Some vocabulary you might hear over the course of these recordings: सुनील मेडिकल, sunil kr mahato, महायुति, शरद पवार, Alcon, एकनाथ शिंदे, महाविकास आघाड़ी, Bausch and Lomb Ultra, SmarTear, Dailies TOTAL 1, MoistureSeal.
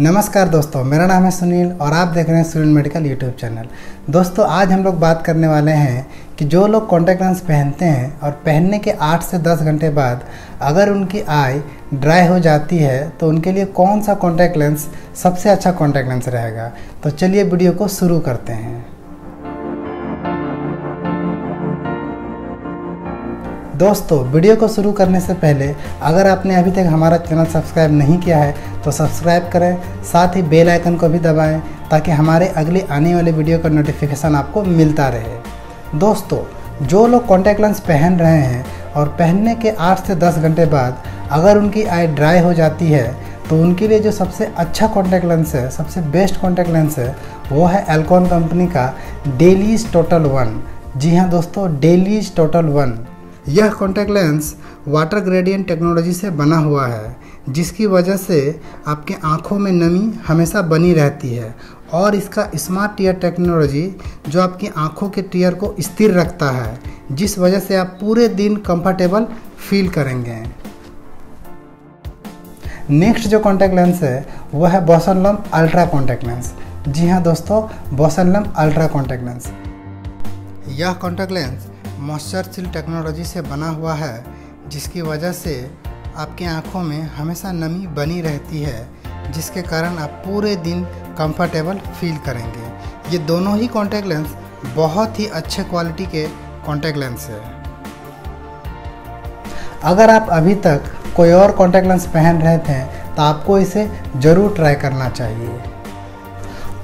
नमस्कार दोस्तों, मेरा नाम है सुनील और आप देख रहे हैं सुनील मेडिकल यूट्यूब चैनल। दोस्तों, आज हम लोग बात करने वाले हैं कि जो लोग कॉन्टैक्ट लेंस पहनते हैं और पहनने के 8 से 10 घंटे बाद अगर उनकी आई ड्राई हो जाती है तो उनके लिए कौन सा कॉन्टैक्ट लेंस सबसे अच्छा कॉन्टैक्ट लेंस रहेगा। तो चलिए वीडियो को शुरू करते हैं। दोस्तों, वीडियो को शुरू करने से पहले अगर आपने अभी तक हमारा चैनल सब्सक्राइब नहीं किया है तो सब्सक्राइब करें, साथ ही बेल आइकन को भी दबाएं ताकि हमारे अगले आने वाले वीडियो का नोटिफिकेशन आपको मिलता रहे। दोस्तों, जो लोग कॉन्टैक्ट लेंस पहन रहे हैं और पहनने के 8 से 10 घंटे बाद अगर उनकी आई ड्राई हो जाती है तो उनके लिए जो सबसे अच्छा कॉन्टैक्ट लेंस है, सबसे बेस्ट कॉन्टैक्ट लेंस है, वो है अल्कोन कंपनी का डेलीज टोटल 1। जी हाँ दोस्तों, डेलीज टोटल 1। यह contact lens water gradient technology से बना हुआ है, जिसकी वजह से आपके आँखों में नमी हमेशा बनी रहती है और इसका स्मार्ट टीयर टेक्नोलॉजी जो आपकी आँखों के टीयर को स्थिर रखता है, जिस वजह से आप पूरे दिन कंफर्टेबल फील करेंगे। नेक्स्ट जो कॉन्टैक्ट लेंस है वह है Bausch and Lomb ultra contact lens. जी हाँ दोस्तों, Bausch and Lomb ultra contact lens. यह कॉन्टैक्ट लेंस मॉइस्चरसील टेक्नोलॉजी से बना हुआ है, जिसकी वजह से आपके आँखों में हमेशा नमी बनी रहती है, जिसके कारण आप पूरे दिन कंफर्टेबल फील करेंगे। ये दोनों ही कॉन्टैक्ट लेंस बहुत ही अच्छे क्वालिटी के कॉन्टैक्ट लेंस है। अगर आप अभी तक कोई और कॉन्टैक्ट लेंस पहन रहे थे तो आपको इसे ज़रूर ट्राई करना चाहिए।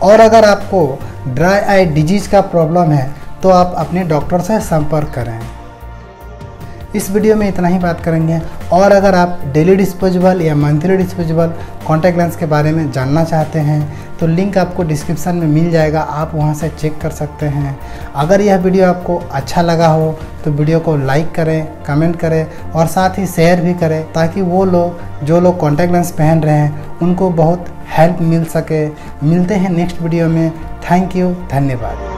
और अगर आपको ड्राई आई डिजीज़ का प्रॉब्लम है तो आप अपने डॉक्टर से संपर्क करें। इस वीडियो में इतना ही बात करेंगे। और अगर आप डेली डिस्पोजेबल या मंथली डिस्पोजेबल कॉन्टैक्ट लेंस के बारे में जानना चाहते हैं तो लिंक आपको डिस्क्रिप्शन में मिल जाएगा, आप वहां से चेक कर सकते हैं। अगर यह वीडियो आपको अच्छा लगा हो तो वीडियो को लाइक करें, कमेंट करें और साथ ही शेयर भी करें ताकि वो लोग जो लोग कॉन्टैक्ट लेंस पहन रहे हैं उनको बहुत हेल्प मिल सके। मिलते हैं नेक्स्ट वीडियो में। थैंक यू, धन्यवाद।